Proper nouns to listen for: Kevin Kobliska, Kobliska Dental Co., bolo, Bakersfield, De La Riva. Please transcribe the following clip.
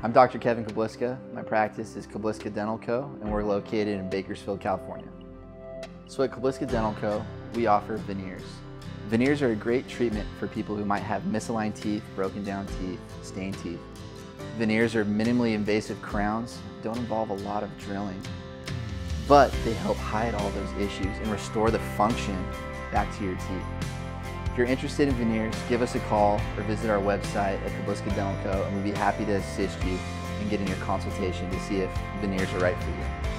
I'm Dr. Kevin Kobliska. My practice is Kobliska Dental Co. and we're located in Bakersfield, California. So at Kobliska Dental Co., we offer veneers. Veneers are a great treatment for people who might have misaligned teeth, broken down teeth, stained teeth. Veneers are minimally invasive crowns, don't involve a lot of drilling, but they help hide all those issues and restore the function back to your teeth. If you're interested in veneers, give us a call or visit our website at Kobliska Dental Co. and we'll be happy to assist you in getting your consultation to see if veneers are right for you.